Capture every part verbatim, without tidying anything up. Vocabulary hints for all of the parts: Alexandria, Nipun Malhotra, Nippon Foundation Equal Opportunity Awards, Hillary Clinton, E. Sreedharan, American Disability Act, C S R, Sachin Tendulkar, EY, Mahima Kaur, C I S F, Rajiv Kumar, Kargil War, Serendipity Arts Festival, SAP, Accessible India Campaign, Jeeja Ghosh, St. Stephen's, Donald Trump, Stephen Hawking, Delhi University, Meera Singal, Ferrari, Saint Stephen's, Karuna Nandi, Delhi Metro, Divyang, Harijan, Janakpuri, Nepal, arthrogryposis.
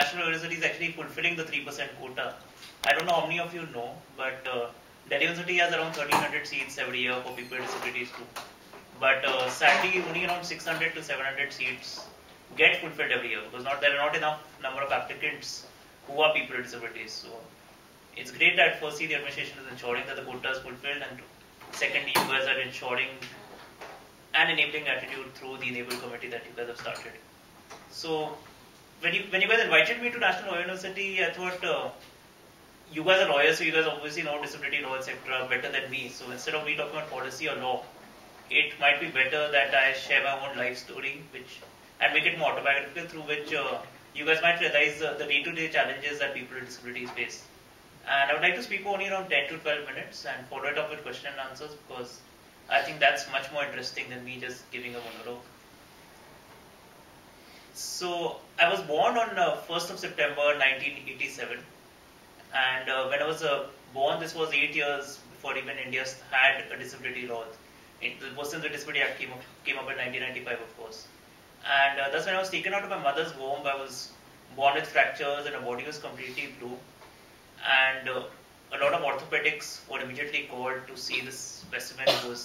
National University is actually fulfilling the three percent quota. I don't know how many of you know, but uh, Delhi University has around thirteen hundred seats every year for people with disabilities too. But uh, sadly, only around six hundred to seven hundred seats get fulfilled every year because not, there are not enough number of applicants who are people with disabilities. So it's great that firstly the administration is ensuring that the quota is fulfilled, and secondly you guys are ensuring an enabling attitude through the Enable committee that you guys have started. So when you when you guys invited me to National Law University, I thought uh, you guys are lawyers, so you guys obviously know disability law et cetera better than me. So instead of me talking about policy or law, it might be better that I share my own life story, which and make it more autobiographical, through which uh, you guys might realize uh, the day-to-day challenges that people with disabilities face. And I would like to speak only around ten to twelve minutes and follow it up with question and answers, because I think that's much more interesting than me just giving a monologue. So I was born on uh, first of September nineteen eighty-seven, and uh, when I was uh, born, this was eight years before even India had a disability law. It, the Persons with Disability Act came up, came up in nineteen ninety-five, of course. And uh, that's when I was taken out of my mother's womb. I was born with fractures and my body was completely blue. And uh, a lot of orthopedics were immediately called to see this specimen who was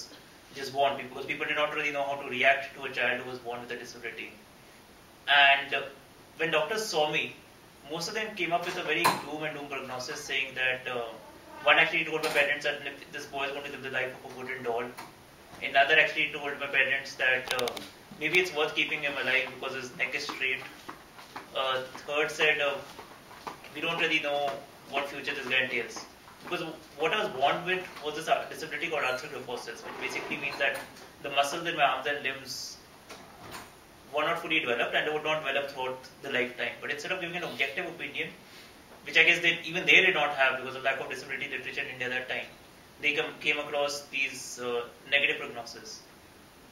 just born, because people did not really know how to react to a child who was born with a disability. And uh, when doctors saw me, most of them came up with a very gloom and doom prognosis, saying that uh, one actually told my parents that this boy is going to live the life of a wooden doll. Another actually told my parents that uh, maybe it's worth keeping him alive because his neck is straight. Uh, third said, uh, we don't really know what future this guy entails. Because what I was born with was this disability called arthrogryposis, which basically means that the muscles in my arms and limbs were not fully developed and they would not develop throughout the lifetime. But instead of giving an objective opinion, which I guess they, even they did not have because of lack of disability literature in India at that time, they come, came across these uh, negative prognoses.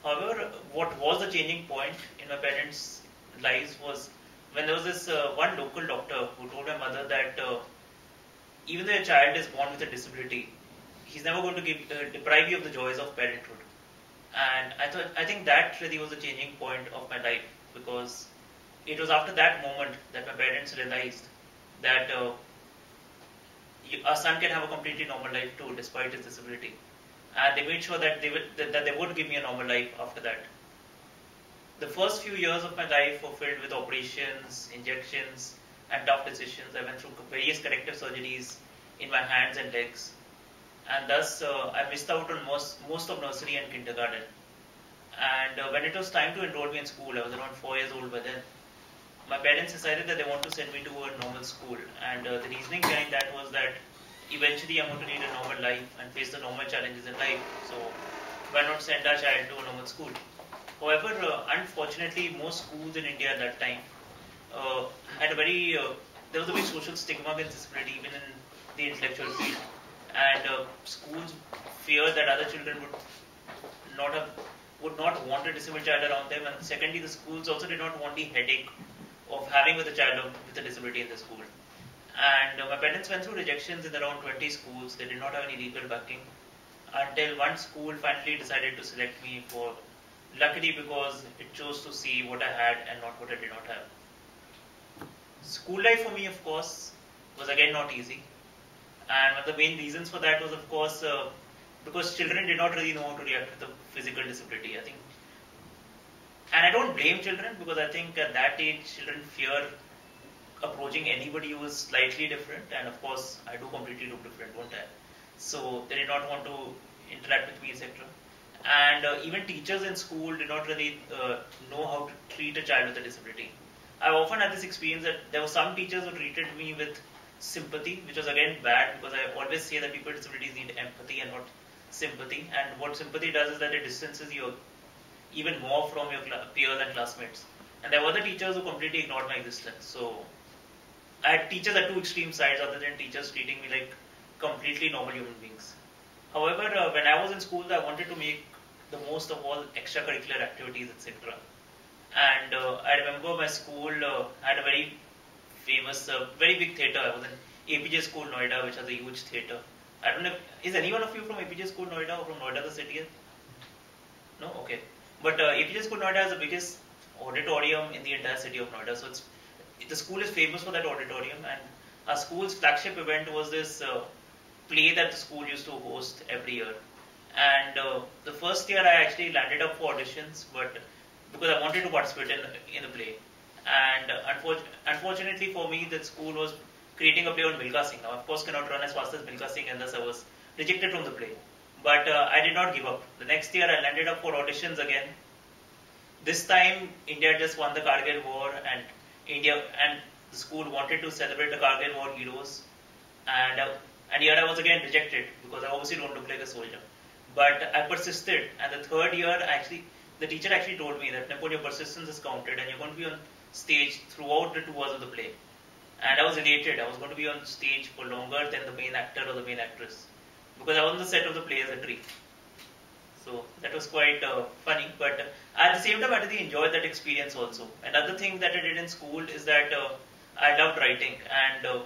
However, what was the changing point in my parents' lives was when there was this uh, one local doctor who told my mother that uh, even though a child is born with a disability, he's never going to give, uh, deprive you of the joys of parenthood. And I thought, I think that really was the changing point of my life, because it was after that moment that my parents realized that uh, a son can have a completely normal life too, despite his disability. And they made sure that they would that, that they would give me a normal life after that. The first few years of my life were filled with operations, injections, and tough decisions. I went through various corrective surgeries in my hands and legs, and thus uh, I missed out on most most of nursery and kindergarten. And uh, when it was time to enroll me in school, I was around four years old by then. My parents decided that they want to send me to a normal school, and uh, the reasoning behind that was that eventually I'm going to lead a normal life and face the normal challenges in life, so why not send our child to a normal school? However, uh, unfortunately, most schools in India at that time uh, had a very, uh, there was a big social stigma against disability even in the intellectual field, and uh, schools feared that other children would not have, would not want a disabled child around them, and secondly, the schools also did not want the headache of having with a child with a disability in the school. And uh, my parents went through rejections in around twenty schools. They did not have any legal backing until one school finally decided to select me for, luckily because it chose to see what I had and not what I did not have. School life for me, of course, was again not easy. And one of the main reasons for that was, of course, uh, because children did not really know how to react to the physical disability, I think. And I don't blame children, because I think at that age, children fear approaching anybody who is slightly different, and of course, I do completely look different, don't I? So they did not want to interact with me, et cetera. And uh, even teachers in school did not really uh, know how to treat a child with a disability. I often had this experience that there were some teachers who treated me with sympathy, which was again bad, because I always say that people with disabilities need empathy and not sympathy. And what sympathy does is that it distances you even more from your peers and classmates. And there were the teachers who completely ignored my existence. So I had teachers at two extreme sides, other than teachers treating me like completely normal human beings. However, uh, when I was in school, I wanted to make the most of all extracurricular activities, et cetera. And uh, I remember my school uh, had a very famous, uh, very big theatre. I was in A P J School Noida, which has a huge theatre. I don't know, if, is anyone of you from A P J School Noida or from Noida the city? No? Okay. But uh, A P J School Noida has the biggest auditorium in the entire city of Noida. So it's, the school is famous for that auditorium, and our school's flagship event was this uh, play that the school used to host every year. And uh, the first year I actually landed up for auditions, but because I wanted to participate in, in the play. And uh, unfor unfortunately for me, that school was creating a play on Milka Singh. Now, of course, cannot run as fast as Milka Singh, and thus I was rejected from the play. But uh, I did not give up. The next year I landed up for auditions again. This time, India just won the Kargil War, and India and the school wanted to celebrate the Kargil War heroes. And, uh, and here I was again rejected, because I obviously don't look like a soldier. But I persisted, and the third year, actually, the teacher actually told me that, Nipun, your persistence is counted, and you're going to be on stage throughout the two hours of the play. And I was elated. I was going to be on stage for longer than the main actor or the main actress, because I was on the set of the play as a treat. So that was quite uh, funny, but at the same time I really enjoyed that experience also. Another thing that I did in school is that uh, I loved writing, and uh,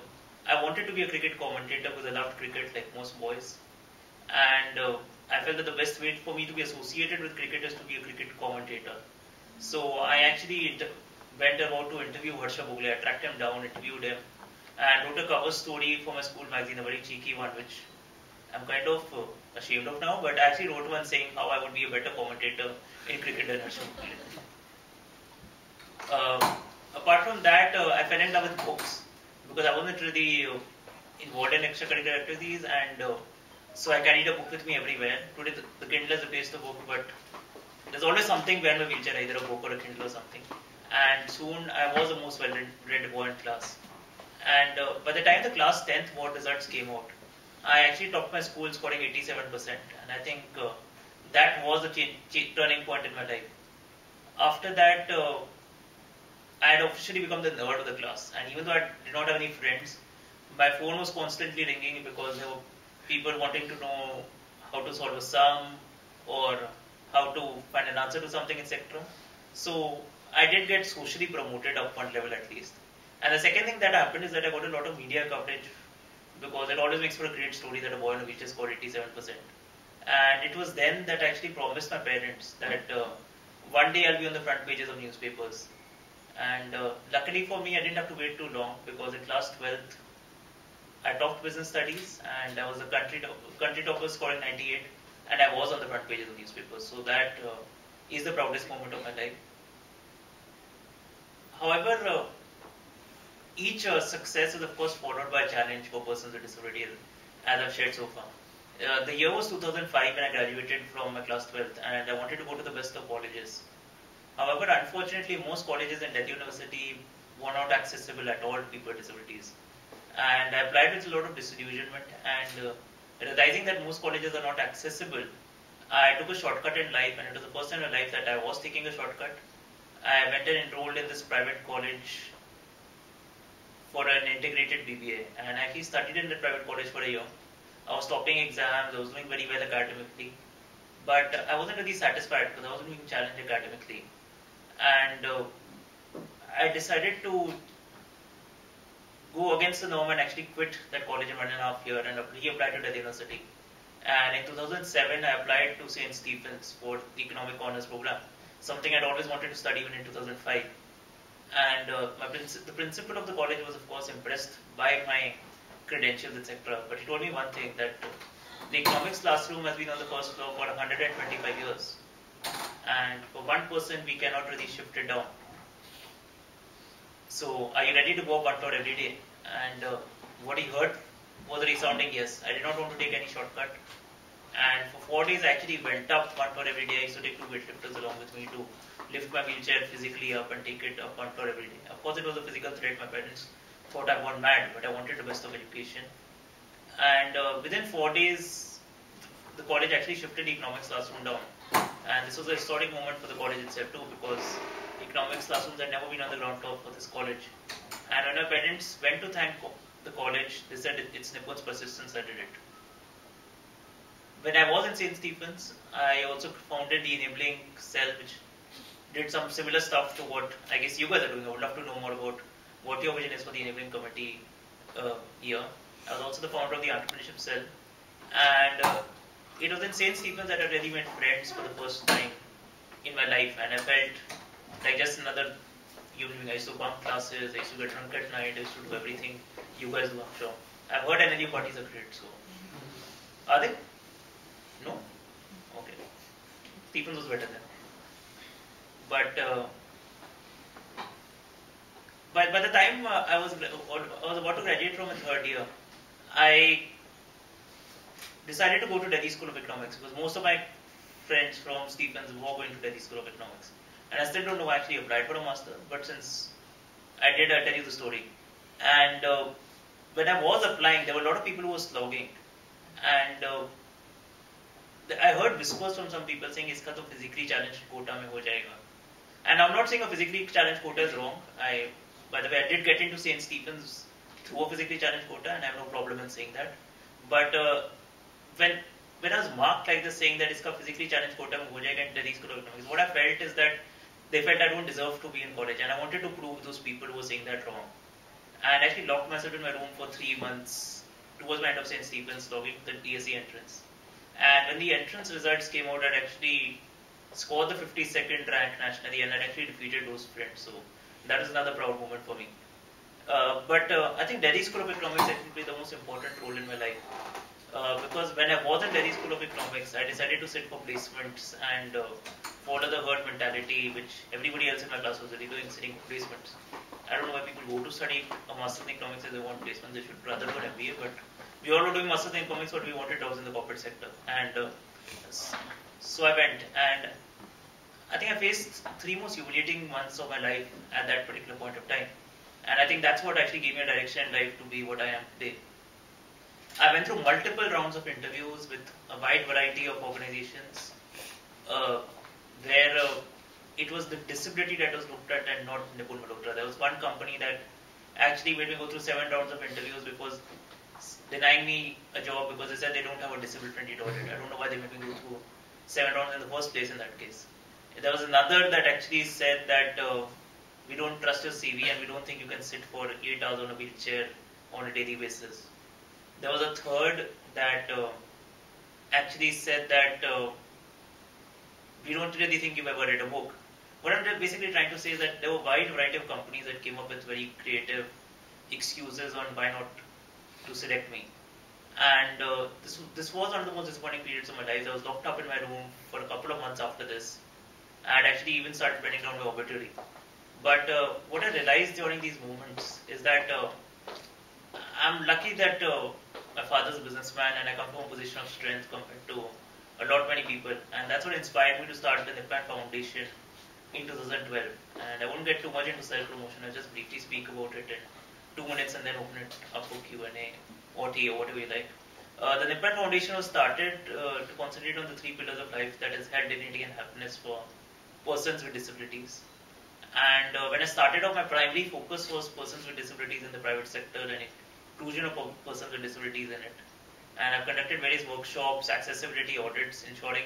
I wanted to be a cricket commentator because I loved cricket like most boys. And uh, I felt that the best way for me to be associated with cricket is to be a cricket commentator. So I actually went about to interview Harsha Bhogle. I tracked him down, interviewed him, and wrote a cover story for my school magazine, a very cheeky one, which I'm kind of uh, ashamed of now, but I actually wrote one saying how I would be a better commentator in cricket than Harsha Bhogle. Uh, apart from that, uh, I fell in love with books, because I wasn't really uh, involved in extracurricular activities, and uh, so I carried a book with me everywhere. Today the, the Kindle has replaced the book, but there's always something behind my wheelchair, either a book or a Kindle or something. And soon I was the most well-read boy in class. And uh, by the time the class tenth board results came out, I actually topped my school, scoring eighty-seven percent. And I think uh, that was the turning point in my life. After that, uh, I had officially become the nerd of the class. And even though I did not have any friends, my phone was constantly ringing because there were people wanting to know how to solve a sum or how to find an answer to something, et cetera. So I did get socially promoted up one level at least. And the second thing that happened is that I got a lot of media coverage, because it always makes for a great story that a boy on a wheelchair scored eighty-seven percent. And it was then that I actually promised my parents that uh, one day I'll be on the front pages of newspapers. And uh, luckily for me, I didn't have to wait too long, because in class twelfth, I topped business studies, and I was a country, top, country topper, scoring ninety-eight, and I was on the front pages of newspapers. So that uh, is the proudest moment of my life. However, uh, each uh, success is of course followed by a challenge for persons with disability, as I've shared so far. Uh, the year was two thousand five when I graduated from my class twelfth, and I wanted to go to the best of colleges. However, unfortunately, most colleges in Delhi University were not accessible at all to people with disabilities. And I applied with a lot of disillusionment, and uh, realizing that most colleges are not accessible, I took a shortcut in life, and it was the first time in my life that I was taking a shortcut. I went and enrolled in this private college for an integrated B B A, and I actually studied in the private college for a year. I was topping exams, I was doing very well academically, but I wasn't really satisfied because I wasn't being challenged academically. And uh, I decided to go against the norm and actually quit that college in one and a half year and reapplied to Delhi University. And in two thousand seven, I applied to Saint Stephen's for the Economic Honours Program, something I'd always wanted to study even in two thousand five. And uh, my princi the principal of the college was, of course, impressed by my credentials, et cetera. But he told me one thing, that uh, the economics classroom has been on the first floor for one hundred twenty-five years. And for one person, we cannot really shift it down. So, are you ready to go up one floor every day? And uh, what he heard was a resounding yes. I did not want to take any shortcut. And for four days, I actually went up one floor every day. I used to take two weightlifters along with me to lift my wheelchair physically up and take it up one floor every day. Of course, it was a physical threat. My parents thought I was mad, but I wanted the best of education. And uh, within four days, the college actually shifted economics classroom down. And this was a historic moment for the college itself too, because economics classrooms had never been on the ground floor for this college. And when our parents went to thank the college, they said it's Nipun's persistence that did it. When I was in Saint Stephen's, I also founded the Enabling Cell, which did some similar stuff to what I guess you guys are doing. I would love to know more about what your vision is for the Enabling Committee uh, here. I was also the founder of the Entrepreneurship Cell. And uh, it was in Saint Stephen's that I really made friends for the first time in my life, and I felt like just another evening. I used to bunk classes, I used to get drunk at night, I used to do everything you guys do, I'm sure. I've heard energy parties are great, so. Are they? No? Okay. Stephen's was better then. But uh, by, by the time uh, I was I was about to graduate from the third year, I decided to go to Delhi School of Economics because most of my friends from Stephen's were going to Delhi School of Economics. And I still don't know, I actually applied for a master, but since I did, I'll tell you the story. And uh, when I was applying, there were a lot of people who were slogging. And uh, I heard whispers from some people saying, "Iska to physically challenged quota mein ho jayega." And I'm not saying a physically challenged quota is wrong. I, by the way, I did get into Saint Stephen's through a physically challenged quota, and I have no problem in saying that. But uh, when when I was marked like this, saying that "Iska physically challenged quota mein ho jayega" into these school of economics, what I felt is that they felt I don't deserve to be in college, and I wanted to prove those people who were saying that wrong. And I actually locked myself in my room for three months. Towards my end of Saint Stephen's, logging the D S E entrance. And when the entrance results came out, I'd actually scored the fifty-second rank nationally, and I'd actually defeated those friends. So that is another proud moment for me. Uh, but uh, I think Delhi School of Economics actually played the most important role in my life. Uh, because when I was in Delhi School of Economics, I decided to sit for placements and uh, follow the herd mentality, which everybody else in my class was already doing, sitting for placements. I don't know why people go to study a master's in economics if they want placements. They should rather do an M B A, but we all were doing master's in economics, but we wanted jobs in the corporate sector. And uh, so I went, and I think I faced three most humiliating months of my life at that particular point of time. And I think that's what actually gave me a direction in life to be what I am today. I went through multiple rounds of interviews with a wide variety of organizations, uh, where uh, it was the disability that was looked at and not Nipun Malhotra. There was one company that actually made me go through seven rounds of interviews because denying me a job because they said they don't have a disability toilet. I don't know why they made me go through seven rounds in the first place in that case. There was another that actually said that uh, we don't trust your C V and we don't think you can sit for eight hours on a wheelchair on a daily basis. There was a third that uh, actually said that uh, we don't really think you've ever read a book. What I'm basically trying to say is that there were a wide variety of companies that came up with very creative excuses on why not to select me. And uh, this, this was one of the most disappointing periods of my life. I was locked up in my room for a couple of months after this. I had actually even started penning down my obituary. But uh, what I realized during these moments is that uh, I'm lucky that uh, my father's a businessman and I come from a position of strength compared to a lot many people, and that's what inspired me to start the Nippon Foundation in two thousand twelve. And I won't get too much into self-promotion, I'll just briefly speak about it in two minutes and then open it up for Q and A or T A or whatever you like. Uh, the Nippon Foundation was started uh, to concentrate on the three pillars of life, that is health, dignity and happiness for persons with disabilities. And uh, when I started off, my primary focus was persons with disabilities in the private sector and inclusion of persons with disabilities in it. And I've conducted various workshops, accessibility audits, ensuring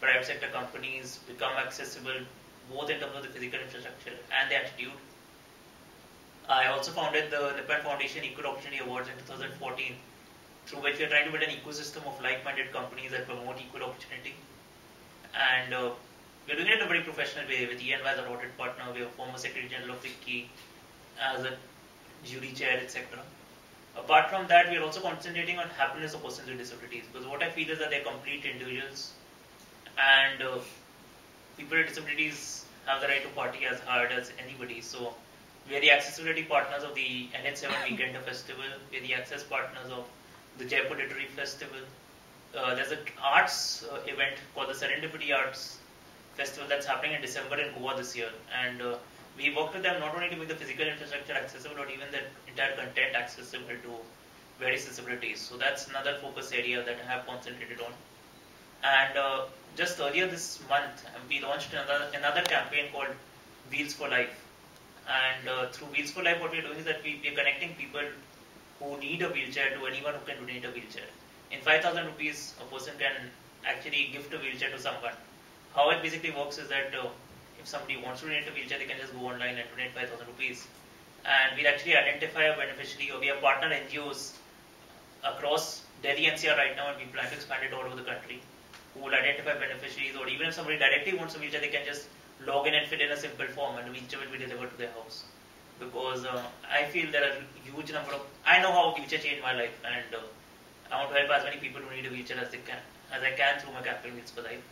private sector companies become accessible both in terms of the physical infrastructure and the attitude. I also founded the Nippon Foundation Equal Opportunity Awards in two thousand fourteen, through which we are trying to build an ecosystem of like-minded companies that promote equal opportunity. And uh, we're doing it in a very professional way with E Y as our audit partner. We have a former Secretary General of FICCI as a jury chair, et cetera. Apart from that, we are also concentrating on happiness of persons with disabilities, because what I feel is that they are complete individuals, and uh, people with disabilities have the right to party as hard as anybody. So we are the accessibility partners of the N H seven Weekend Festival, we are the access partners of the Jaipur Literary Festival. Uh, there's an arts uh, event called the Serendipity Arts Festival that's happening in December in Goa this year, and uh, we worked with them not only to make the physical infrastructure accessible, but even the entire content accessible to various disabilities. So that's another focus area that I have concentrated on. And uh, just earlier this month, we launched another, another campaign called Wheels for Life. And uh, through Wheels for Life, what we're doing is that we, we're connecting people who need a wheelchair to anyone who can donate a wheelchair. In five thousand rupees, a person can actually gift a wheelchair to someone. How it basically works is that uh, if somebody wants to donate a wheelchair, they can just go online and donate five thousand rupees. And we'll actually identify a beneficiary, or we have partner N G Os across Delhi N C R right now, and we plan to expand it all over the country, who will identify beneficiaries, or even if somebody directly wants a wheelchair, they can just log in and fill in a simple form, and each of it we deliver to their house. Because uh, I feel there are a huge number of, I know how wheelchair changed my life, and uh, I want to help as many people who need a wheelchair as they can, as I can through my campaign Wheels for Life.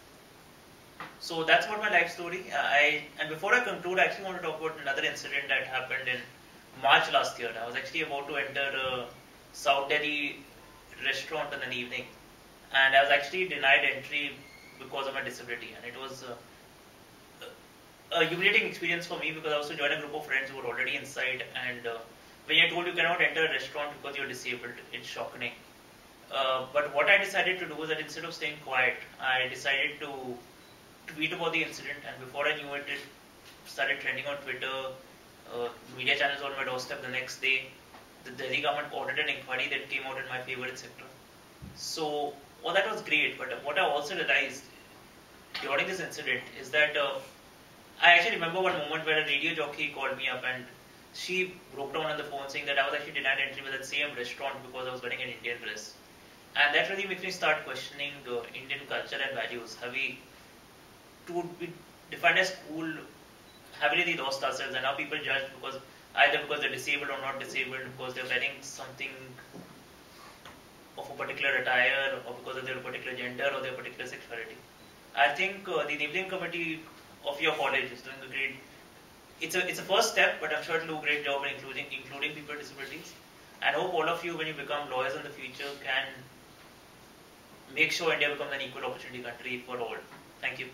So that's what my life story. I and before I conclude, I actually want to talk about another incident that happened in March last year. I was actually about to enter a South Delhi restaurant in an evening, and I was actually denied entry because of my disability, and it was uh, a humiliating experience for me because I also joined a group of friends who were already inside, and uh, when you're told you cannot enter a restaurant because you're disabled, it's shocking. Uh, but what I decided to do was that instead of staying quiet, I decided to tweet about the incident, and before I knew it, it started trending on Twitter, uh, media channels on my doorstep. The next day, the Delhi government ordered an inquiry that came out in my favour, et cetera. So, all that was great, but what I also realised during this incident is that uh, I actually remember one moment where a radio jockey called me up, and she broke down on the phone saying that I was actually denied entry with that same restaurant because I was wearing an Indian dress. And that really makes me start questioning uh, Indian culture and values. Have we, to be defined as cool, have really lost ourselves, and now people judge because either because they're disabled or not disabled, because they're wearing something of a particular attire, or because of their particular gender or their particular sexuality. I think uh, the enabling committee of your college is doing a great, it's a, it's a first step, but I'm sure it'll do a great job in including, including people with disabilities. And hope all of you, when you become lawyers in the future, can make sure India becomes an equal opportunity country for all. Thank you.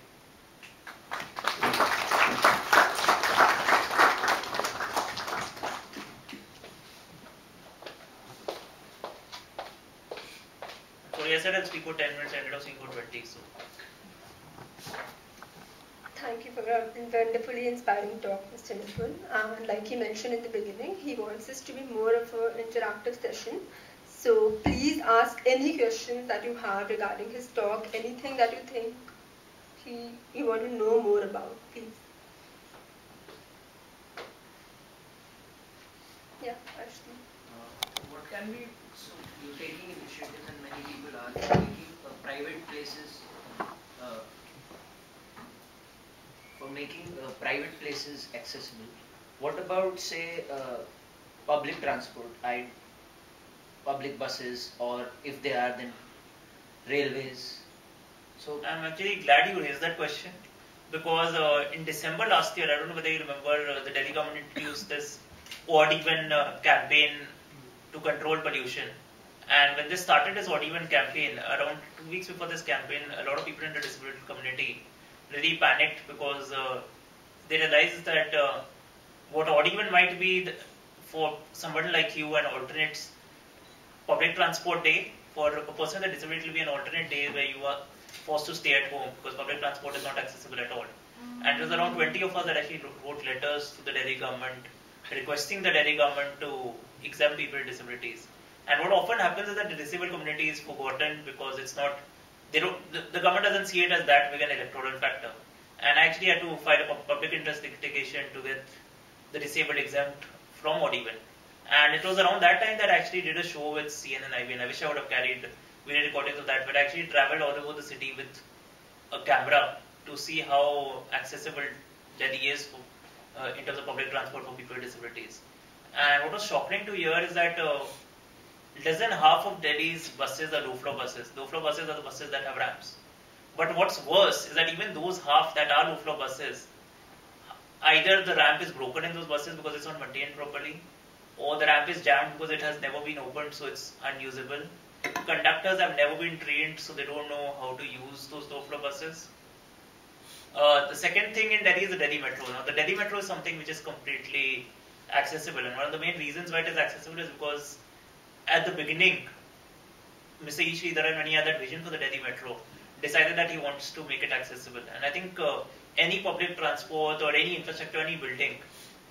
So yes, I said I'll speak for ten minutes, I ended up speaking for twenty, so. Thank you for a wonderfully inspiring talk, Mister Nipun. Uh, like he mentioned in the beginning, he wants this to be more of an interactive session. So please ask any questions that you have regarding his talk, anything that you think he, you want to know more about, please. Yeah, Ashley. Uh, what can be, so you're taking initiatives and many people are taking uh, private places, uh, for making uh, private places accessible. What about, say, uh, public transport, I, public buses, or if they are, then railways? So I'm actually glad you raised that question, because uh, in December last year, I don't know whether you remember, uh, the Delhi government introduced this odd-even uh, campaign to control pollution. And when they started this odd-even campaign, around two weeks before this campaign, a lot of people in the disability community really panicked, because uh, they realized that uh, what odd-even might be for somebody like you, an alternate public transport day, for a person with a disability will be an alternate day where you are forced to stay at home because public transport is not accessible at all. Mm-hmm. And it was around twenty of us that actually wrote letters to the Delhi government requesting the Delhi government to exempt people with disabilities. And what often happens is that the disabled community is forgotten because it's not, they don't, the, the government doesn't see it as that big an electoral factor. And I actually had to file a public interest litigation to get the disabled exempt from odd-even. And it was around that time that I actually did a show with C N N I B N. I wish I would have carried video recordings of that, but I actually travelled all over the city with a camera to see how accessible Delhi is for, uh, in terms of public transport for people with disabilities. And what was shocking to hear is that uh, less than half of Delhi's buses are low-floor buses. Low-floor buses are the buses that have ramps. But what's worse is that even those half that are low-floor buses, either the ramp is broken in those buses because it's not maintained properly, or the ramp is jammed because it has never been opened, so it's unusable. Conductors have never been trained, so they don't know how to use those low-floor buses. Uh, the second thing in Delhi is the Delhi Metro. Now, the Delhi Metro is something which is completely accessible, and one of the main reasons why it is accessible is because at the beginning, Mister E. Sreedharan, when he had that vision for the Delhi Metro, decided that he wants to make it accessible. And I think uh, any public transport or any infrastructure, any building,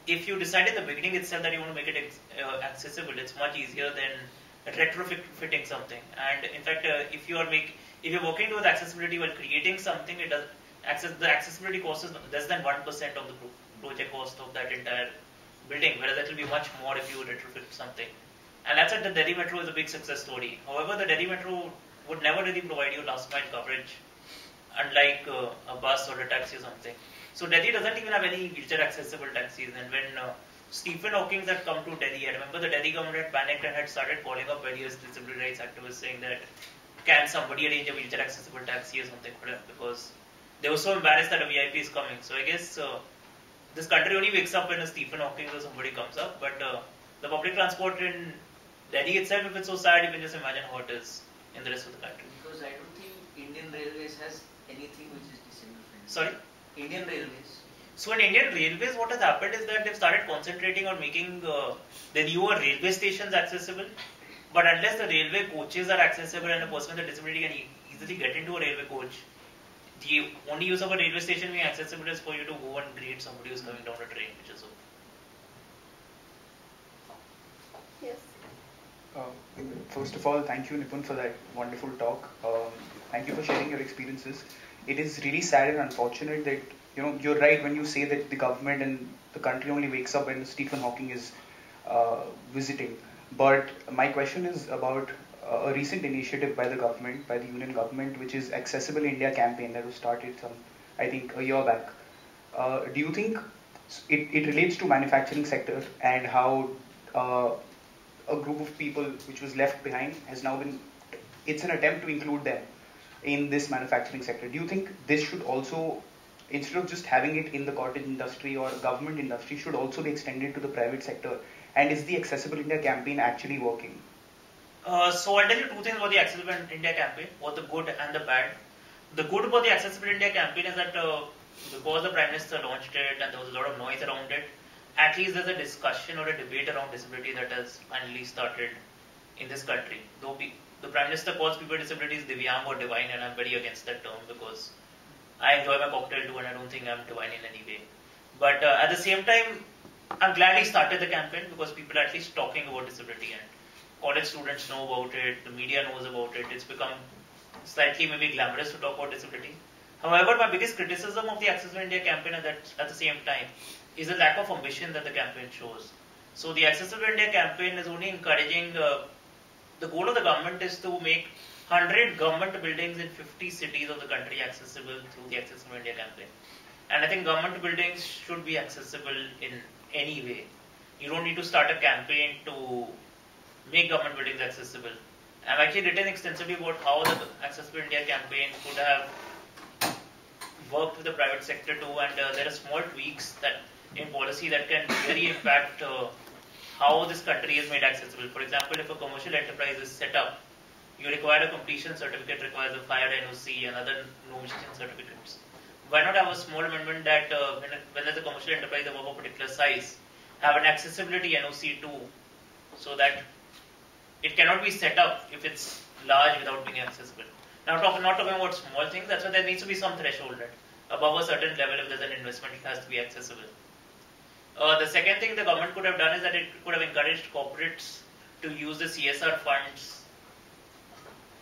if you decide in the beginning itself that you want to make it uh, accessible, it's much easier than retrofitting something. And in fact, uh, if you are make, if you're working towards accessibility while creating something, it does access the accessibility cost is less than one percent of the pro project cost of that entire building. Whereas that will be much more if you retrofit something. And that's why the Delhi Metro is a big success story. However, the Delhi Metro would never really provide you last mile coverage, unlike uh, a bus or a taxi or something. So Delhi doesn't even have any wheelchair accessible taxis. And when uh, Stephen Hawking had come to Delhi, I remember the Delhi government had panicked and had started calling up various disability rights activists saying that can somebody arrange a wheelchair accessible taxi or something for them, because they were so embarrassed that a V I P is coming. So I guess uh, this country only wakes up when a Stephen Hawking or somebody comes up. But uh, the public transport in Delhi itself, if it's so sad, you can just imagine how it is in the rest of the country. Because I don't think Indian Railways has anything which is disabled friendly. Sorry? Indian Railways. So in Indian Railways, what has happened is that they've started concentrating on making uh, the newer railway stations accessible. But unless the railway coaches are accessible and a person with a disability can e easily get into a railway coach, the only use of a railway station being accessible is for you to go and greet somebody who's coming down a train, which is okay. Yes. Uh, first of all, thank you, Nipun, for that wonderful talk. Um, thank you for sharing your experiences. It is really sad and unfortunate that, you know, you're right when you say that the government and the country only wakes up when Stephen Hawking is uh, visiting. But my question is about uh, a recent initiative by the government, by the Union government, which is Accessible India Campaign that was started some, I think, a year back. Uh, do you think it, it relates to manufacturing sector and how uh, a group of people which was left behind has now been, it's an attempt to include them in this manufacturing sector. Do you think this should also, instead of just having it in the cottage industry or government industry, should also be extended to the private sector? And is the Accessible India campaign actually working? Uh, so I'll tell you two things about the Accessible India campaign, what the good and the bad. The good about the Accessible India campaign is that uh, because the Prime Minister launched it and there was a lot of noise around it, at least there's a discussion or a debate around disability that has finally started in this country. Though we, the Prime Minister calls people with disabilities Divyang or divine, and I'm very against that term because I enjoy my cocktail too and I don't think I'm divine in any way. But uh, at the same time, I'm glad he started the campaign because people are at least talking about disability and college students know about it, the media knows about it, it's become slightly maybe glamorous to talk about disability. However, my biggest criticism of the Accessible India campaign at, that, at the same time is the lack of ambition that the campaign shows. So the Accessible India campaign is only encouraging, uh, the goal of the government is to make one hundred government buildings in fifty cities of the country accessible through the Accessible India campaign. And I think government buildings should be accessible in any way. You don't need to start a campaign to make government buildings accessible. I've actually written extensively about how the Accessible India campaign could have worked with the private sector too, and uh, there are small tweaks that in policy that can really impact uh, how this country is made accessible. For example, if a commercial enterprise is set up, you require a completion certificate, requires a fire N O C and other nomination certificates. Why not have a small amendment that uh, when, when there's a commercial enterprise above a particular size, have an accessibility N O C too, so that it cannot be set up if it's large without being accessible. Now, talk, not talking about small things, that's why there needs to be some threshold that above a certain level, if there's an investment, it has to be accessible. Uh, the second thing the government could have done is that it could have encouraged corporates to use the C S R funds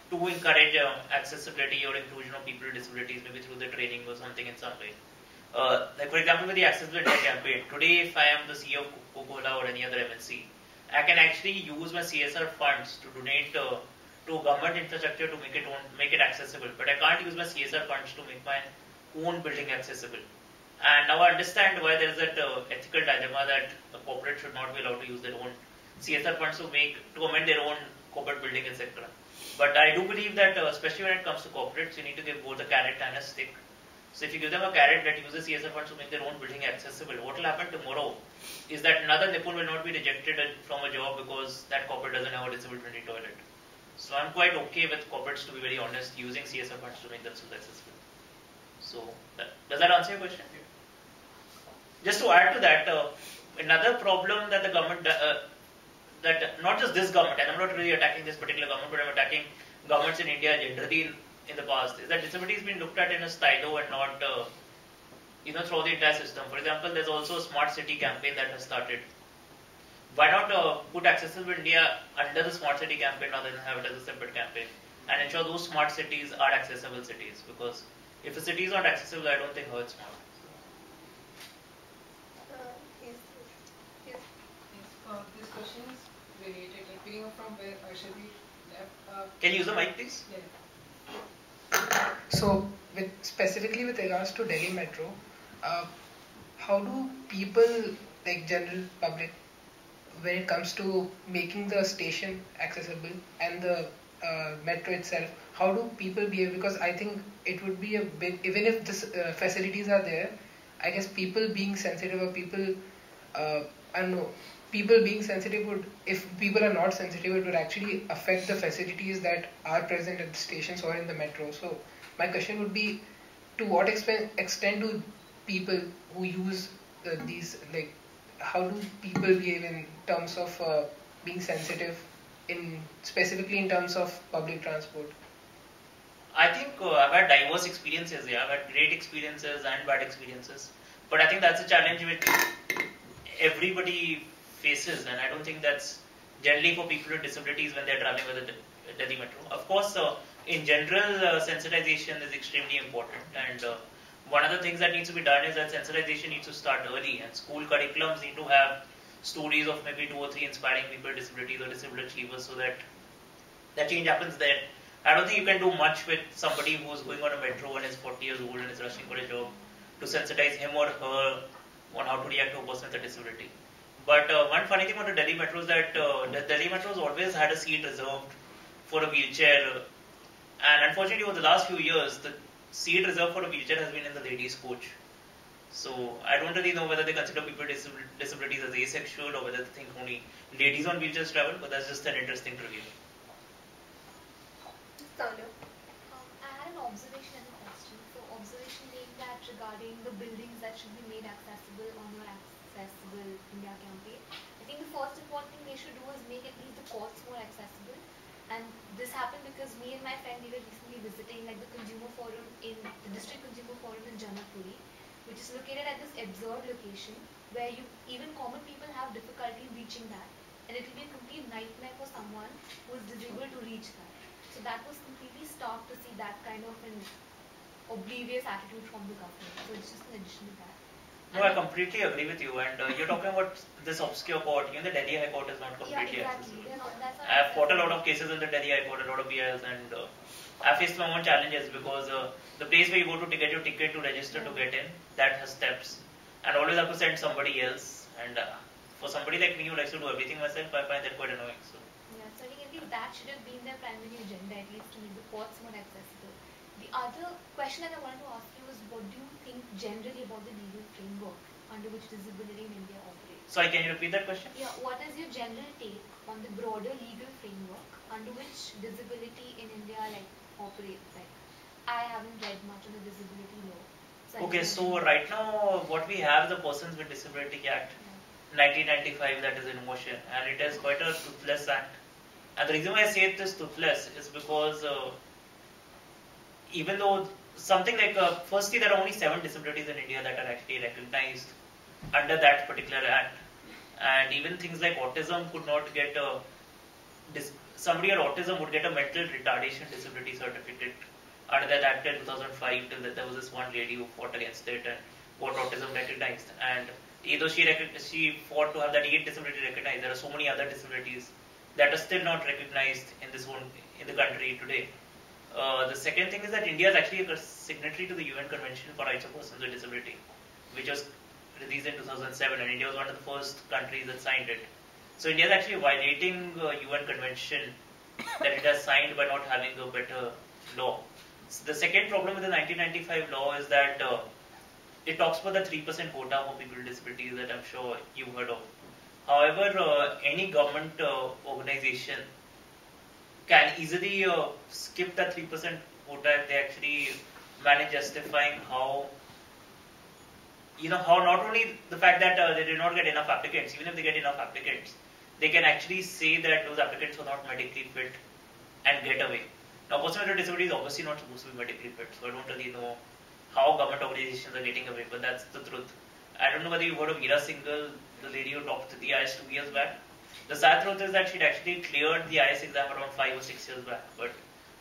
to encourage uh, accessibility or inclusion of people with disabilities, maybe through the training or something in some way. Uh, like for example, with the Accessibility campaign, today if I am the C E O of Coca-Cola or any other M N C, I can actually use my C S R funds to donate uh, to government infrastructure to make it, own, make it accessible. But I can't use my C S R funds to make my own building accessible. And now I understand why there is that uh, ethical dilemma that a corporate should not be allowed to use their own C S R funds to make, to amend their own corporate building, et cetera. But I do believe that, uh, especially when it comes to corporates, you need to give both a carrot and a stick. So if you give them a carrot that uses C S R funds to make their own building accessible, what will happen tomorrow is that another Nipun will not be rejected from a job because that corporate doesn't have a disability toilet. So I'm quite okay with corporates, to be very honest, using C S R funds to make themselves accessible. So that, does that answer your question? Yeah. Just to add to that, uh, another problem that the government... Uh, that not just this government, and I'm not really attacking this particular government, but I'm attacking governments in India generally in, in the past, is that disability has been looked at in a stylo and not, uh, you know, throughout the entire system. For example, there's also a smart city campaign that has started. Why not uh, put Accessible India under the smart city campaign rather than have it as a separate campaign and ensure those smart cities are accessible cities? Because if a city is not accessible, I don't think how it's smart. Uh, yes, yes. Uh, this question is related, like picking up from where Arshavi left. Uh, Can you use the mic, please? Yeah. So, with, specifically with regards to Delhi Metro, uh, how do people, like general public, when it comes to making the station accessible and the uh, metro itself, how do people behave? Because I think it would be a big, even if the uh, facilities are there, I guess people being sensitive or people, uh, I don't know, people being sensitive would, if people are not sensitive, it would actually affect the facilities that are present at the stations or in the metro. So my question would be, to what extent, extent do people who use uh, these, like, how do people behave in terms of uh, being sensitive, in specifically in terms of public transport? I think uh, I've had diverse experiences, yeah. I've had great experiences and bad experiences. But I think that's a challenge which everybody faces, and I don't think that's generally for people with disabilities when they're traveling with the Delhi Metro. Of course, uh, in general, uh, sensitization is extremely important, and uh, one of the things that needs to be done is that sensitization needs to start early, and school curriculums need to have stories of maybe two or three inspiring people with disabilities or disability achievers, so that that change happens there. I don't think you can do much with somebody who's going on a metro and is forty years old and is rushing for a job to sensitize him or her on how to react to a person with a disability. But uh, one funny thing about the Delhi Metro is that uh, the Delhi Metro has always had a seat reserved for a wheelchair, and unfortunately over the last few years, the seat reserved for a wheelchair has been in the ladies' coach. So I don't really know whether they consider people with disabilities as asexual or whether they think only ladies on wheelchairs travel, but that's just an interesting trivia. Um, I had an observation and a question. So observation being that regarding the buildings that should be made accessible on your Accessible India campaign, I think the first important thing they should do is make at least the courts more accessible. And this happened because me and my friend, we were recently visiting like the consumer forum in the district consumer forum in Janakpuri, which is located at this absurd location where you even common people have difficulty reaching that, and it will be a complete nightmare for someone who is disabled to reach that. So that was completely stark to see that kind of an oblivious attitude from the government. So it's just an addition to that. No, I, I completely agree with you. And uh, you're talking about this obscure court. You know, the Delhi High Court is not completely yeah, exactly. accessible. Not, that's not I've fought a lot of cases in the Delhi High Court, a lot of B Is, and uh, I faced my own challenges because uh, the place where you go to, to get your ticket to register yeah. to get in, that has steps. And always have to send somebody else. And uh, for somebody like me who likes to do everything myself, I find that quite annoying. So. Yeah, so I think that should have been their primary agenda, at least to make the courts more accessible. The other question that I wanted to ask you is, what do you think generally about the legal framework under which disability in India operates? Sorry, can you repeat that question? Yeah, what is your general take on the broader legal framework under which disability in India like operates? Like, I haven't read much on the disability law. So okay, so right now what we have is the Persons with Disability Act, yeah. nineteen ninety-five, that is in motion, and it is quite a toothless act. And the reason why I say it is toothless is because uh, even though something like, uh, firstly, there are only seven disabilities in India that are actually recognized under that particular act. And even things like autism could not get a, somebody with autism would get a mental retardation disability certificate under that act in two thousand five, till that there was this one lady who fought against it and got autism recognized. And even though she, she fought to have that eight disability recognized, there are so many other disabilities that are still not recognized in this one, in the country today. Uh, the second thing is that India is actually a signatory to the U N Convention for Rights of Persons with Disability, which was released in two thousand seven, and India was one of the first countries that signed it. So India is actually violating uh, U N Convention that it has signed by not having a better law. So the second problem with the nineteen ninety-five law is that uh, it talks about the three percent quota for people with disabilities that I'm sure you heard of. However, uh, any government uh, organization can easily uh, skip that three percent quota if they actually manage justifying how, you know, how not only the fact that uh, they did not get enough applicants, even if they get enough applicants, they can actually say that those applicants were not medically fit and get away. Now, a person with a disability is obviously not supposed to be medically fit, so I don't really know how government organizations are getting away, but that's the truth. I don't know whether you heard of Meera Singal, the lady who talked to the E Is two years back. The sad truth is that she'd actually cleared the I S exam around five or six years back, but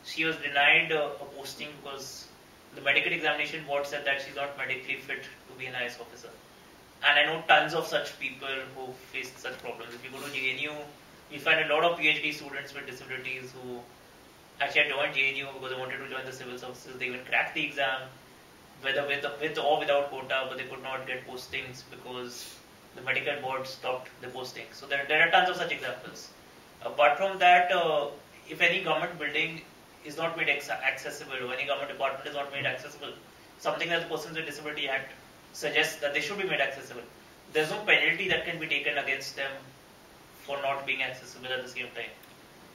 she was denied uh, a posting because the medical examination board said that she's not medically fit to be an I S officer. And I know tons of such people who faced such problems. If you go to J N U, you find a lot of PhD students with disabilities who actually joined J N U because they wanted to join the civil services. They even cracked the exam. whether with, with or without quota, but they could not get postings because the medical board stopped the posting. So there, there are tons of such examples. Apart from that, uh, if any government building is not made accessible, or any government department is not made accessible, something that the Persons with Disability Act suggests that they should be made accessible. There's no penalty that can be taken against them for not being accessible at the same time.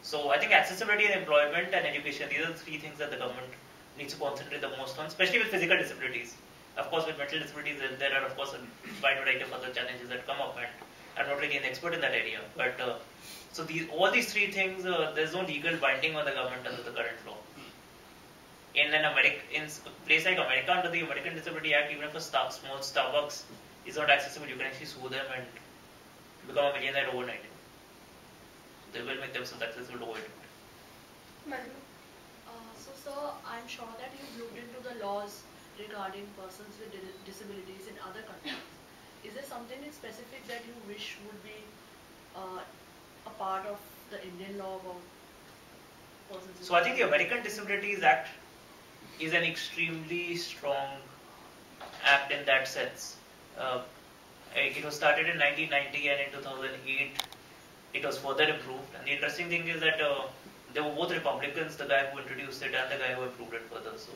So I think accessibility and employment and education, these are the three things that the government needs to concentrate the most on, especially with physical disabilities. Of course, with mental disabilities, there are of course a wide variety of other challenges that come up, and I'm not really an expert in that area. But uh, so these, all these three things, uh, there's no legal binding on the government under the current law. In an American, in a place like America, under the American Disability Act, even if a star, small Starbucks is not accessible, you can actually sue them and become a millionaire overnight. They will make themselves accessible overnight. Madam, uh, so sir, I'm sure that you've looked into the laws regarding persons with disabilities in other countries. Is there something in specific that you wish would be uh, a part of the Indian law about persons? So I think the American Disabilities Act is an extremely strong act in that sense. Uh, it was started in nineteen ninety, and in two thousand eight it was further improved. And the interesting thing is that uh, they were both Republicans, the guy who introduced it and the guy who improved it further. So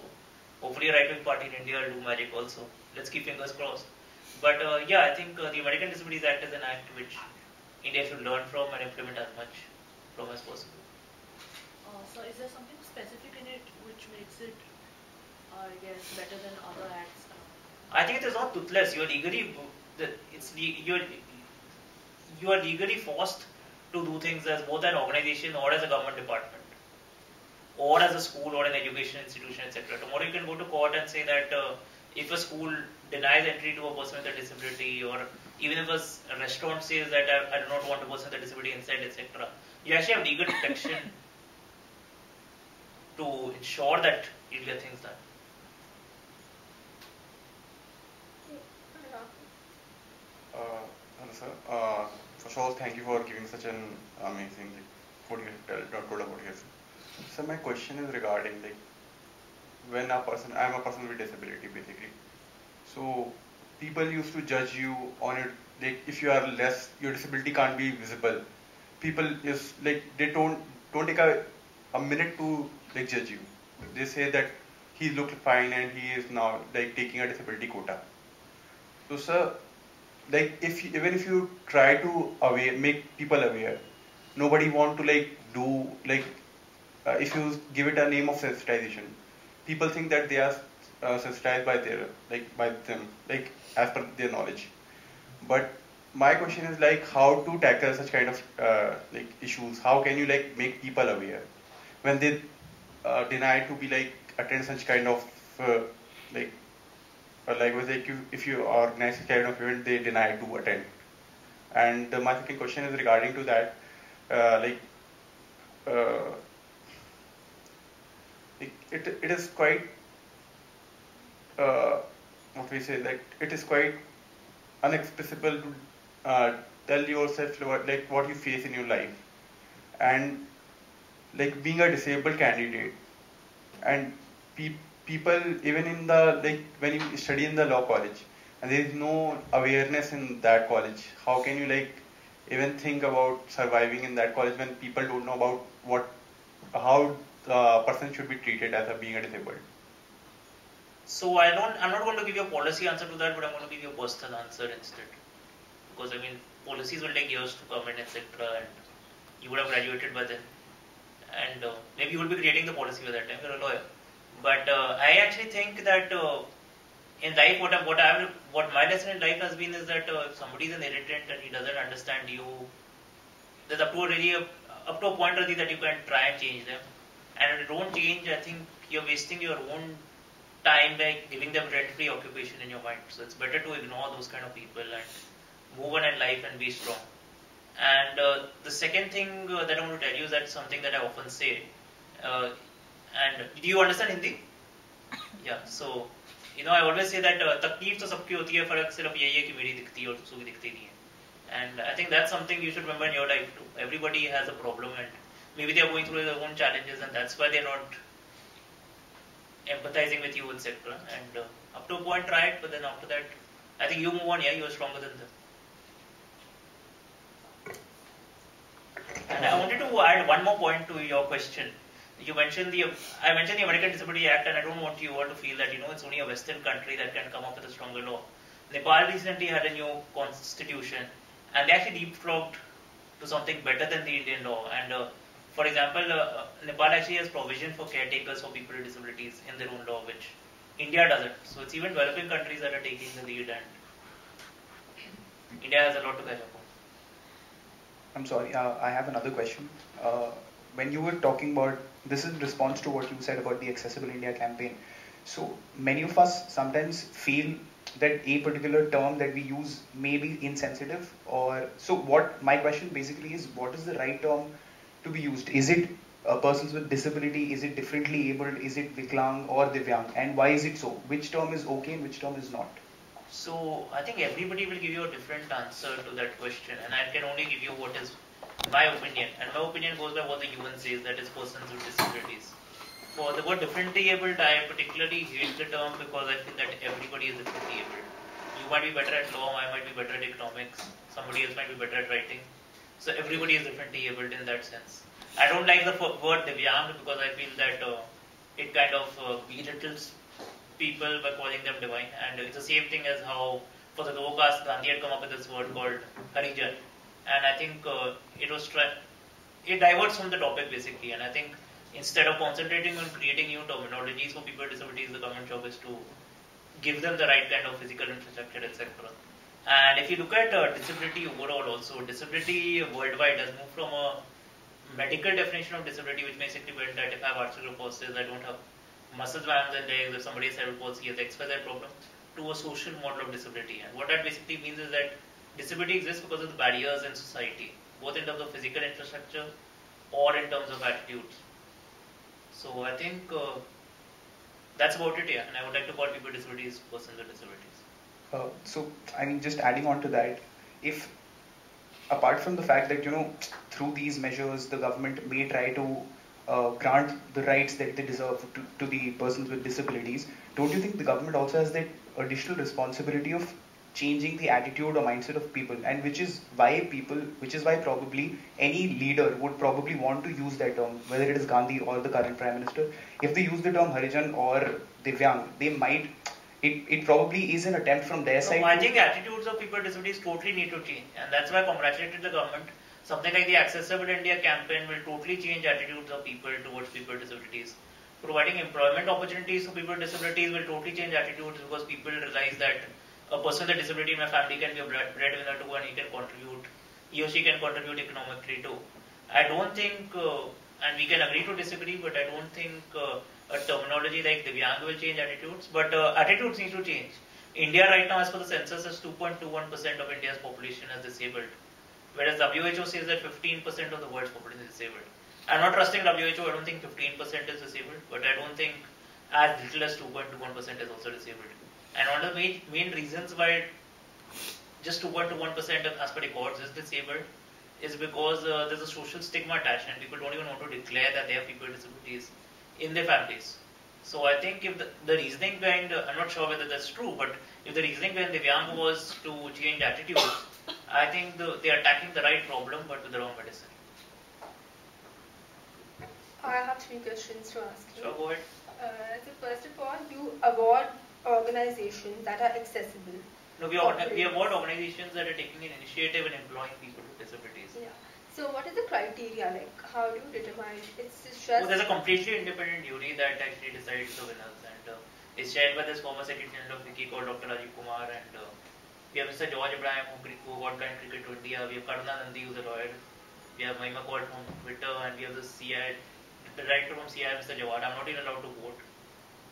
hopefully a right-wing party in India will do magic also. Let's keep fingers crossed. But uh, yeah, I think uh, the American Disabilities Act is an act which India should learn from and implement as much from as possible. Uh, so is there something specific in it which makes it, uh, I guess, better than other acts? I think it is not toothless. You are legally, it's you are you are legally forced to do things as both an organization or as a government department, or as a school or an education institution, et cetera. Tomorrow you can go to court and say that uh, if a school denies entry to a person with a disability, or even if a restaurant says that I, I do not want a person with a disability inside, et cetera, you actually have legal protection to ensure that you'll get things done. Uh, hello sir. Uh, first of all, thank you for giving such an amazing what you told about here. So my question is regarding like when a person, I am a person with disability basically. So people used to judge you on it, like if you are less, your disability can't be visible. People just like they don't don't take a a minute to like judge you. They say that he looked fine and he is now like taking a disability quota. So sir, like if you, even if you try to aware, make people aware, nobody want to like do like uh, if you give it a name of sensitization, people think that they are uh, sensitized by their like by them like as per their knowledge. But my question is like how to tackle such kind of uh, like issues? How can you like make people aware when they uh, deny to be like attend such kind of uh, like. Or likewise, like you, if you organize a kind of event, they deny to attend. And uh, my second question is regarding to that, uh, like, uh, it, it it is quite, uh, what we say, like it is quite unexpressible to uh, tell yourself what, like what you face in your life, and like being a disabled candidate, and people. People even in the like when you study in the law college and there is no awareness in that college, how can you like even think about surviving in that college when people don't know about what how the person should be treated as a being a disabled? So I don't I'm not going to give you a policy answer to that, but I'm going to give you a personal answer instead, because I mean policies will take years to come in, et cetera, and you would have graduated by then, and uh, maybe you will be creating the policy by that time. You're a lawyer. But uh, I actually think that uh, in life, what I, what I what my lesson in life has been is that uh, if somebody is an irritant and he doesn't understand you, there's up to a really up, up to a point really that you can try and change them. And if you don't change, I think you're wasting your own time by giving them rent-free occupation in your mind. So it's better to ignore those kind of people and move on in life and be strong. And uh, the second thing uh, that I want to tell you is that something that I often say. Uh, And do you understand Hindi? Yeah. So, you know, I always say that takleef to sabki hoti hai, farak sirf yahi hai ki meri dikhti hai aur uski dikhti nahi hai. And I think that's something you should remember in your life too. Everybody has a problem, and maybe they are going through their own challenges, and that's why they're not empathizing with you, et cetera. And uh, up to a point, right? But then after that, I think you move on. Yeah, you are stronger than them. And I wanted to add one more point to your question. You mentioned the, I mentioned the American Disability Act, and I don't want you all to feel that, you know, it's only a Western country that can come up with a stronger law. Nepal recently had a new constitution, and they actually leapfrogged to something better than the Indian law. And uh, for example, uh, Nepal actually has provision for caretakers for people with disabilities in their own law, which India doesn't. So it's even developing countries that are taking the lead, and India has a lot to catch up on. I'm sorry, uh, I have another question. Uh, when you were talking about, this is in response to what you said about the Accessible India campaign. So many of us sometimes feel that a particular term that we use may be insensitive, or so what my question basically is, what is the right term to be used? Is it uh, persons with disability, is it differently abled, is it Viklang or Divyang, and why is it so? Which term is okay and which term is not? So I think everybody will give you a different answer to that question, and I can only give you what is my opinion, and my opinion goes by what the U N says, that is persons with disabilities. For the word differently abled, I particularly hate the term because I feel that everybody is differently abled. You might be better at law, I might be better at economics, somebody else might be better at writing. So everybody is differently abled in that sense. I don't like the word Divyang because I feel that uh, it kind of uh, belittles people by calling them divine. And it's the same thing as how for the low caste, Gandhi had come up with this word called Harijan. And I think uh, it was tri- it diverts from the topic basically, and I think instead of concentrating on creating new terminologies for people with disabilities, the government job is to give them the right kind of physical infrastructure, et cetera. And if you look at uh, disability overall also, disability worldwide has moved from a medical definition of disability, which basically meant that if I have arthrogryposis, I don't have muscles, arms and legs, if somebody has cerebral palsy, he has X Y Z problem, to a social model of disability. And what that basically means is that disability exists because of the barriers in society, both in terms of physical infrastructure or in terms of attitudes. So I think uh, that's about it, yeah. And I would like to call people with disabilities persons with disabilities. Uh, so, I mean, just adding on to that, if apart from the fact that, you know, through these measures, the government may try to uh, grant the rights that they deserve to, to the persons with disabilities, don't you think the government also has that additional responsibility of changing the attitude or mindset of people, and which is why people, which is why probably any leader would probably want to use that term, whether it is Gandhi or the current Prime Minister. If they use the term Harijan or Divyang, they might, it, it probably is an attempt from their no, side. I think attitudes of people with disabilities totally need to change, and that's why I congratulated the government. Something like the Accessible India campaign will totally change attitudes of people towards people with disabilities. Providing employment opportunities for people with disabilities will totally change attitudes, because people realize that a person with a disability in my family can be a breadwinner too, and he can contribute, he or she can contribute economically too. I don't think, uh, and we can agree to disagree, but I don't think uh, a terminology like Divyang will change attitudes, but uh, attitudes need to change. India right now, as per the census, is two point two one percent of India's population as disabled, whereas W H O says that fifteen percent of the world's population is disabled. I'm not trusting W H O, I don't think fifteen percent is disabled, but I don't think as little as two point two one percent is also disabled. And one of the main, main reasons why just two point two one percent as per records is disabled is because uh, there's a social stigma attached, and people don't even want to declare that they have people with disabilities in their families. So I think if the, the reasoning behind, uh, I'm not sure whether that's true, but if the reasoning behind Divyang was to change attitudes, I think the, they are attacking the right problem but with the wrong medicine. I have three questions to ask you. Sure, go ahead. Uh, so first of all, you award organizations that are accessible. No, we award organizations that are taking an initiative in employing people with disabilities. Yeah. So what is the criteria? Like, how do you determine? It's just well, there's a completely independent jury that actually decides the winners, and uh, it's chaired by this former Secretary General of FICCI called Doctor Rajiv Kumar, and uh, we have Mister George Ibrahim who got kind of cricket to India, we have Karuna Nandi who's a lawyer, we have Mahima Kaur from Twitter, and we have the C I, the director from C I, Mister Jawad. I'm not even allowed to vote.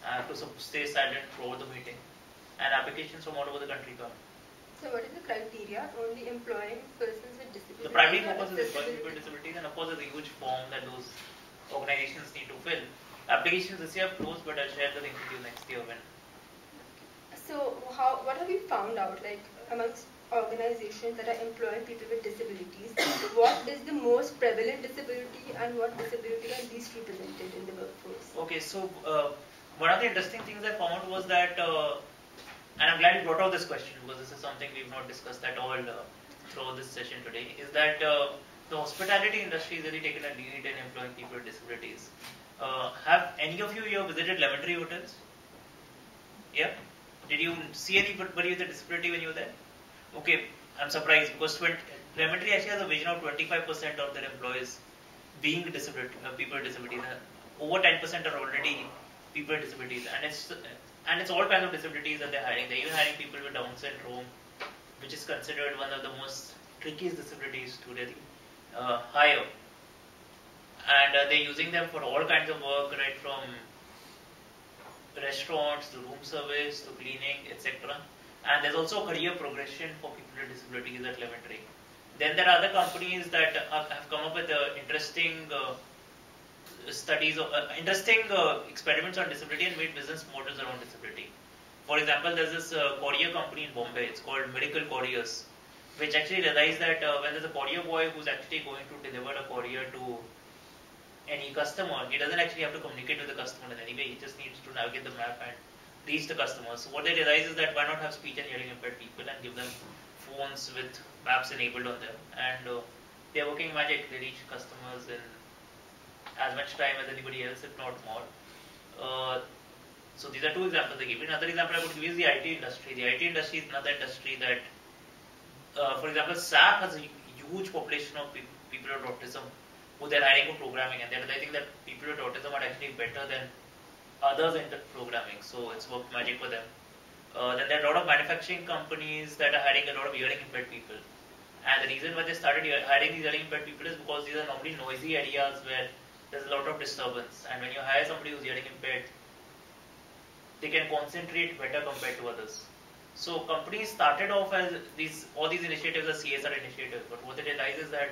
I have to stay silent throughout the meeting, and applications from all over the country come. So what is the criteria? Only employing persons with disabilities? The primary purpose is employing people with disabilities, and of course there's a huge form that those organizations need to fill. Applications this year have closed, but I'll share the link with you next year when. So how? What have you found out, like amongst organizations that are employing people with disabilities, what is the most prevalent disability and what disability are least represented in the workforce? Okay, so uh, one of the interesting things I found was that, uh, and I'm glad you brought out this question because this is something we've not discussed at all uh, throughout this session today, is that uh, the hospitality industry is really taking a lead in employing people with disabilities. Uh, have any of you here visited Lemon Tree hotels? Yeah? Did you see anybody with a disability when you were there? Okay, I'm surprised because Lemon Tree actually has a vision of twenty-five percent of their employees being disabled, uh, people with disabilities. Over ten percent are already people with disabilities, and it's and it's all kinds of disabilities that they're hiring. They're even hiring people with Down syndrome, which is considered one of the most trickiest disabilities to really uh, hire. And uh, they're using them for all kinds of work, right from restaurants to room service to cleaning, et cetera. And there's also career progression for people with disabilities at Lemon Tree. Then there are other companies that have come up with uh, interesting uh, studies, of, uh, interesting uh, experiments on disability and made business models around disability. For example, there's this uh, courier company in Bombay, it's called Miracle Couriers, which actually realized that uh, when there's a courier boy who's actually going to deliver a courier to any customer, he doesn't actually have to communicate with the customer in any way, he just needs to navigate the map and reach the customer. So what they realize is that why not have speech and hearing impaired people and give them phones with maps enabled on them, and uh, they are working magic. They reach customers in as much time as anybody else, if not more. Uh, so these are two examples I give. Another example I would give is the I T industry. The I T industry is another industry that, uh, for example, SAP has a huge population of pe people with autism who they are hiring for programming, and they are realizing that people with autism are actually better than others in the programming. So it's worked magic for them. Uh, then there are a lot of manufacturing companies that are hiring a lot of hearing impaired people. And the reason why they started hiring these hearing impaired people is because these are normally noisy areas where there's a lot of disturbance. And when you hire somebody who's hearing impaired, they can concentrate better compared to others. So companies started off as these, all these initiatives are C S R initiatives. But what they realize is that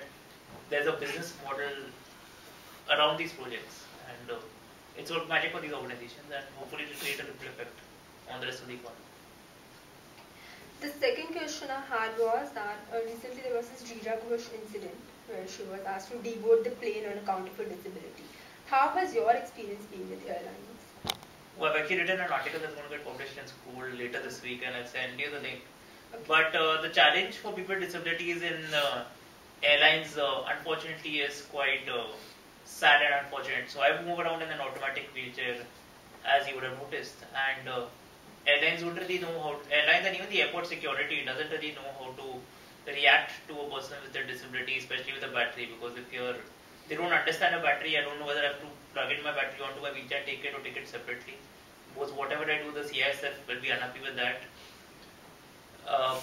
there's a business model around these projects. And uh, it's all magic for these organizations, and hopefully it will create a ripple effect on the rest of the economy. The second question I had was that uh, recently there was this Jeeja Ghosh incident where she was asked to deboard the plane on account of her disability. How has your experience been with airlines? Well, I've actually written an article that's going to get published in School later this week, and I'll send you the link. Okay. But uh, the challenge for people with disabilities in uh, airlines, uh, unfortunately, is quite uh, sad and unfortunate. So I move around in an automatic wheelchair, as you would have noticed, and uh, airlines don't really know how to, airlines and even the airport security doesn't really know how to react to a person with a disability, especially with a battery, because if you're, they don't understand a battery. I don't know whether I have to plug in my battery onto my wheelchair, take it or take it separately, because whatever I do, the C I S F will be unhappy with that. Uh,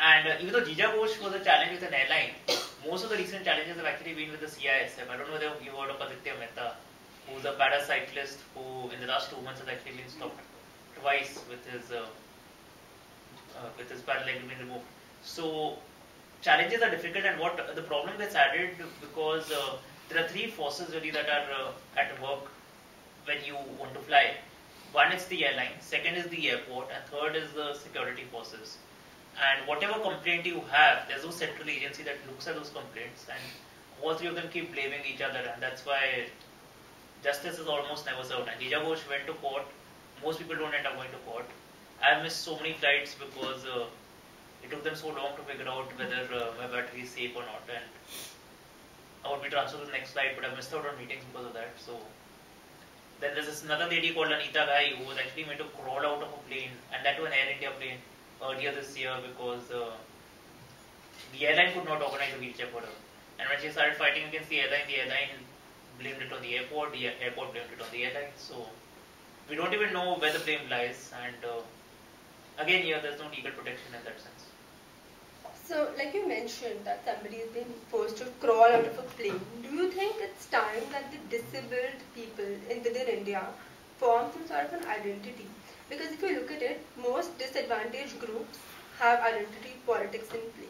and uh, even though Jeeja Ghosh was a challenge with an airline, most of the recent challenges have actually been with the C I S F. I don't know whether you've heard of Aditya Mehta, who's a paracyclist who in the last two months has actually been stopped twice with his uh, uh, with his paralytic being removed. So challenges are difficult, and what uh, the problem gets added because uh, there are three forces really that are uh, at work when you want to fly. One is the airline, second is the airport, and third is the security forces. And whatever complaint you have, there's no central agency that looks at those complaints, and all three of them keep blaming each other, and that's why justice is almost never served. And Jeeja Ghosh went to court. Most people don't end up going to court. I've missed so many flights because uh, it took them so long to figure out whether uh, my battery is safe or not, and I would be transferred to the next flight, but I missed out on meetings because of that. So then there's this another lady called Anita Ghai who was actually made to crawl out of a plane, and that to an Air India plane earlier this year because uh, the airline could not organize a wheelchair for her. And when she started fighting against the airline, the airline blamed it on the airport, the airport blamed it on the airline. So we don't even know where the blame lies, and uh, again here there's no legal protection in that sense. So like you mentioned that somebody has been forced to crawl out of a plane, do you think it's time that the disabled people in within India form some sort of an identity? Because if you look at it, most disadvantaged groups have identity politics in play,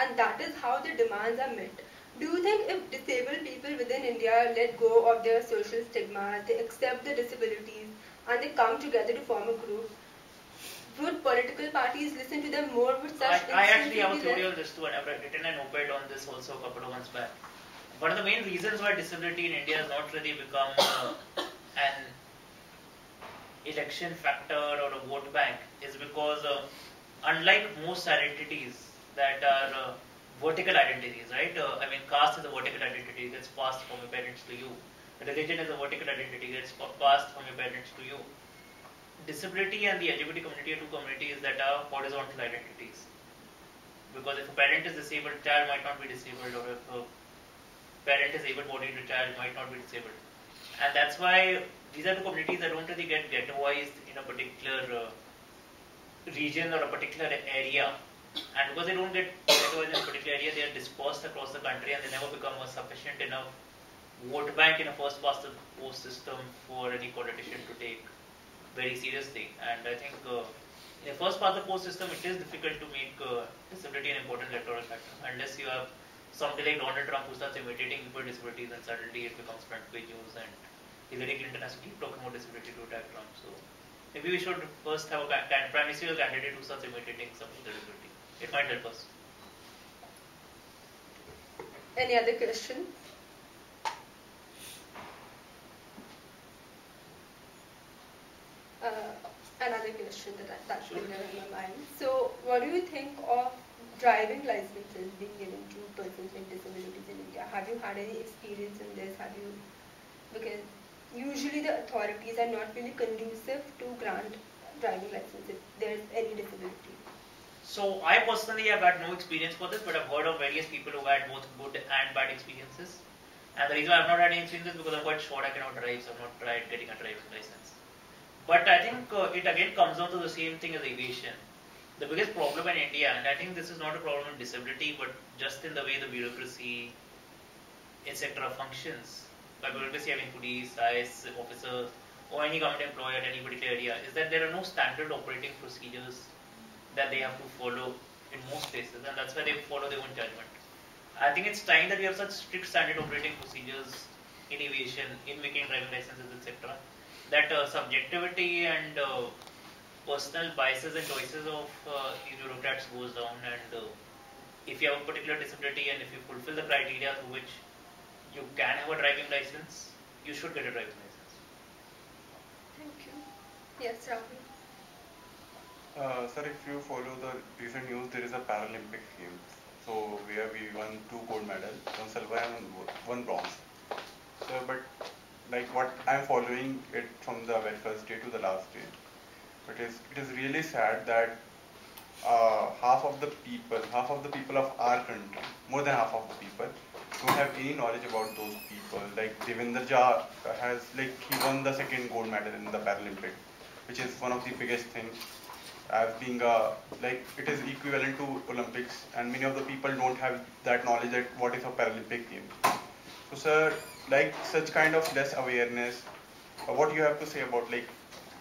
and that is how the demands are met. Do you think if disabled people within India let go of their social stigma, they accept the disabilities and they come together to form a group, would political parties listen to them more? Would such I, I actually have a theory on this too, and I've written an op-ed on this also a couple of months back. One of the main reasons why disability in India has not really become uh, an election factor or a vote bank is because uh, unlike most identities that are uh, vertical identities, right? Uh, I mean, caste is a vertical identity, gets passed from your parents to you. Religion is a vertical identity, gets passed from your parents to you. Disability and the L G B T community are two communities that are horizontal identities. Because if a parent is disabled, child might not be disabled, or if a parent is able-bodied, the child might not be disabled. And that's why these are two communities that don't really get ghettoized in a particular uh, region or a particular area. And because they don't get ghettoized in a particular area, they are dispersed across the country and they never become a sufficient enough vote bank in a first-past-the-post system for any politician to take very seriously. And I think uh, in a first-past-the-post system, it is difficult to make uh, disability an important electoral factor unless you have somebody like Donald Trump who starts imitating people with disabilities and suddenly it becomes front page news, and Hillary Clinton has to keep talking about disability to attack Trump. So maybe we should first have a prime ministerial candidate who starts imitating some of the disability. It might help us. Any other questions? Uh, another question that I, that's sure. been there in my mind. So, what do you think of driving licenses being given to persons with disabilities in India? Have you had any experience in this? Have you? Because usually the authorities are not really conducive to grant driving licenses if there is any disability. So, I personally have had no experience for this, but I've heard of various people who had both good and bad experiences. And the reason I've not had any experience is because I'm quite sure I cannot drive, so I've not tried getting a driving license. But I think uh, it again comes down to the same thing as aviation. The biggest problem in India, and I think this is not a problem of disability, but just in the way the bureaucracy, et cetera functions, by bureaucracy I mean police, I A S officers, or any government employee at any particular area, is that there are no standard operating procedures that they have to follow in most places, and that's why they follow their own judgment. I think it's time that we have such strict standard operating procedures in aviation, in making driving licenses, et cetera, that uh, subjectivity and uh, personal biases and choices of uh, bureaucrats goes down, and uh, if you have a particular disability and if you fulfill the criteria through which you can have a driving license, you should get a driving license. Thank you. Yes, Rahul. Uh, sir, if you follow the recent news, there is a Paralympic Games. So where we won two gold medals, one silver and one bronze. So, but like what I am following it from the very first day to the last day. It is it is really sad that uh, half of the people, half of the people of our country, more than half of the people, don't have any knowledge about those people. Like Devinder Jha has like he won the second gold medal in the Paralympic, which is one of the biggest things. As being a like it is equivalent to Olympics, and many of the people don't have that knowledge that what is a Paralympic game. So sir, like such kind of less awareness, uh, what you have to say about like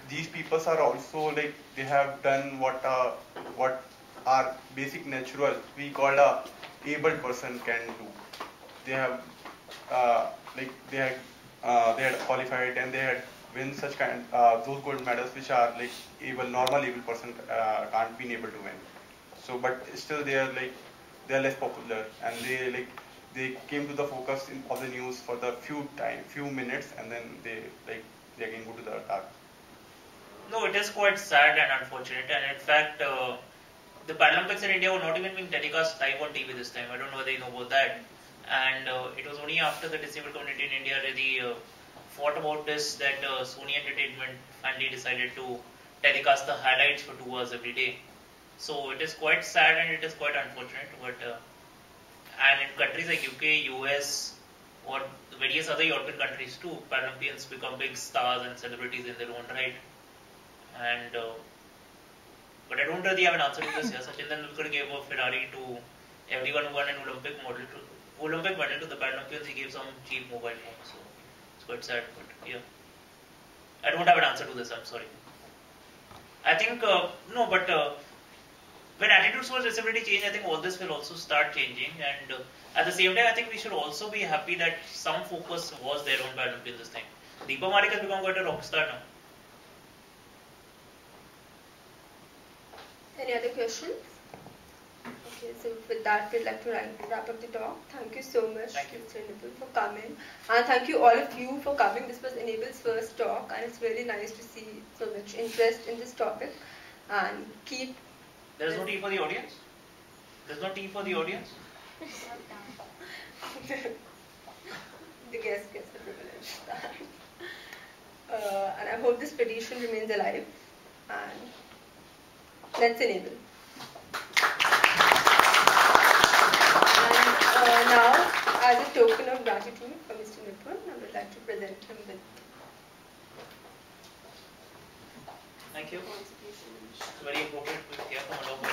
these people are also like they have done what uh, what our basic natural we called a able person can do. They have uh, like they had uh, they had qualified and they had win such kind uh, those gold medals which are like able normal able person uh, can't be able to win. So but still they are like they are less popular and they like. They came to the focus in, of the news for the few time, few minutes, and then they like they again go to the attack. No, it is quite sad and unfortunate. And in fact, uh, the Paralympics in India were not even being telecast live on T V this time. I don't know whether you know about that. And uh, it was only after the disabled community in India really uh, fought about this that uh, Sony Entertainment finally decided to telecast the highlights for two hours every day. So it is quite sad and it is quite unfortunate, but. Uh, And in countries like U K, U S, or various other European countries too, Paralympians become big stars and celebrities in their own right. And uh, but I don't really have an answer to this. Yeah, Sachin Tendulkar gave a Ferrari to everyone who won an Olympic model to Olympic medal to the Paralympians. He gave some cheap mobile phone, so it's quite sad. But yeah, I don't have an answer to this. I'm sorry. I think uh, no, but. Uh, When attitudes towards disability change, I think all this will also start changing, and uh, at the same time, I think we should also be happy that some focus was there on Paralympics this time. Deepa Malik has become quite a rock star now. Any other questions? Okay, so with that, we'd like to wrap up the talk. Thank you so much, Mister Nipun, for coming. And thank you all of you for coming. This was Enable's first talk, and it's really nice to see so much interest in this topic. And keep... There's no tea for the audience? There's no tea for the audience? The guest gets the privilege. uh, and I hope this tradition remains alive. And let's enable. And uh, now, as a token of gratitude for Mister Nipun, I would like to present him with. Thank you. It's very important to hear from all of you.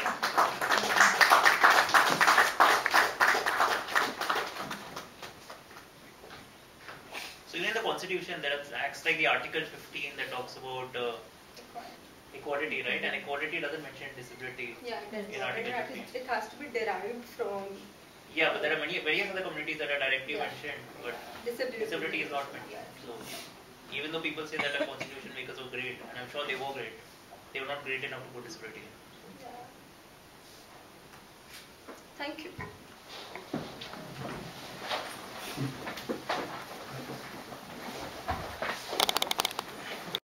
So even in the Constitution, there acts like the Article fifteen that talks about uh, equality, right? And equality doesn't mention disability. Yeah, it doesn't. In Article fifteen. It has to be derived from. Yeah, but there are many various other communities that are directly yeah. mentioned, but disability. disability is not mentioned. Yeah. So even though people say that the Constitution makers were great, and I'm sure they were great, they were not great enough to put disability in. Yeah. Thank you.